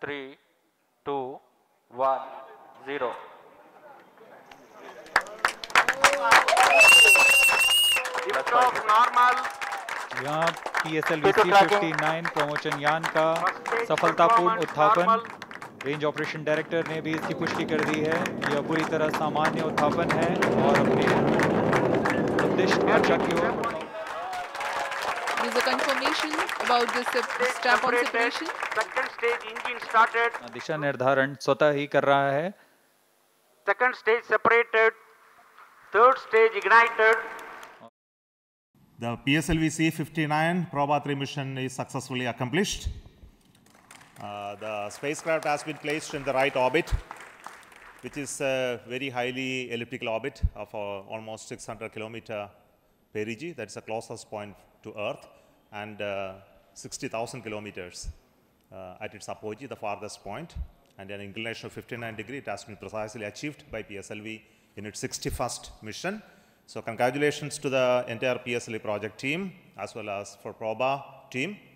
3, 2, 1, 0. Gift of normal. यहाँ PSLV-C59 प्रमोशन यान का सफलतापूर्ण उत्थापन रेंज ऑपरेशन डायरेक्टर ने भी इसकी पुष्टि कर दी है। यह पूरी तरह सामान्य उत्थापन है और अपने उद्दिष्ट कक्षा की ओर। There's a confirmation about this strap on separation. Second stage engine started. दिशा निर्धारण स्वतः ही कर रहा है। Second stage separated. Third stage ignited. The PSLV-C59 Proba 3 mission is successfully accomplished. The spacecraft has been placed in the right orbit, which is a very highly elliptical orbit of almost 600 kilometer perigee. That's the closest point to Earth, and 60,000 kilometers at its apogee, the farthest point, and an inclination of 59 degrees. It has been precisely achieved by PSLV in its 61st mission. So congratulations to the entire PSLV project team as well as for Proba team.